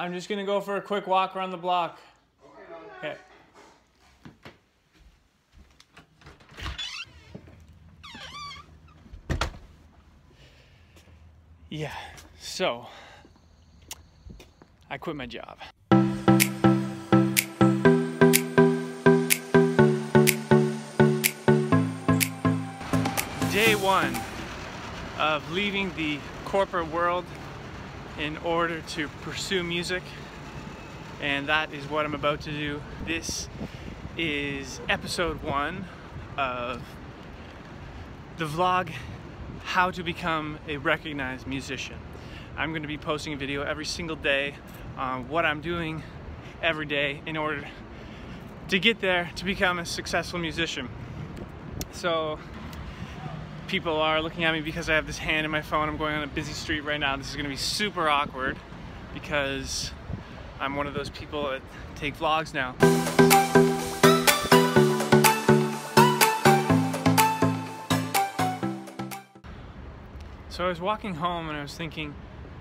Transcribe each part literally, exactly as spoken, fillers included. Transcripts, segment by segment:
I'm just going to go for a quick walk around the block. Okay. Yeah, so I quit my job. Day one of leaving the corporate world in order to pursue music, and that is what I'm about to do. This is episode one of the vlog, how to become a recognized musician. I'm going to be posting a video every single day on what I'm doing every day in order to get there, to become a successful musician. So people are looking at me because I have this hand in my phone. I'm going on a busy street right now. This is going to be super awkward because I'm one of those people that take vlogs now. So I was walking home and I was thinking,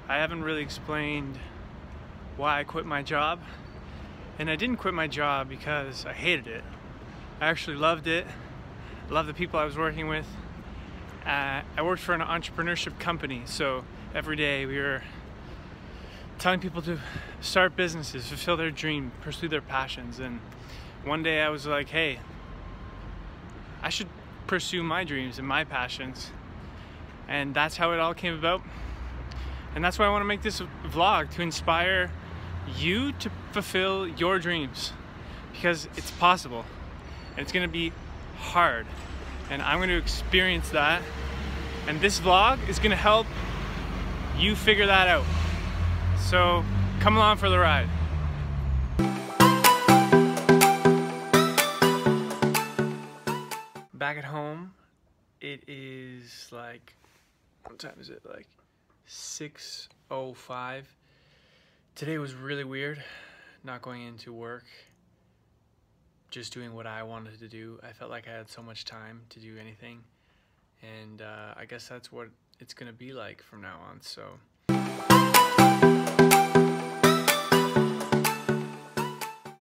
I haven't really explained why I quit my job. And I didn't quit my job because I hated it. I actually loved it. I loved the people I was working with. Uh, I worked for an entrepreneurship company, so every day we were telling people to start businesses, fulfill their dream, pursue their passions. And one day I was like, hey, I should pursue my dreams and my passions. And that's how it all came about. And that's why I want to make this vlog, to inspire you to fulfill your dreams, because it's possible and it's going to be hard. And I'm going to experience that, and this vlog is going to help you figure that out. So come along for the ride. Back at home, it is like, what time is it? Like six oh five. Today was really weird, not going into work. Just doing what I wanted to do. I felt like I had so much time to do anything, and uh, I guess that's what it's gonna be like from now on. So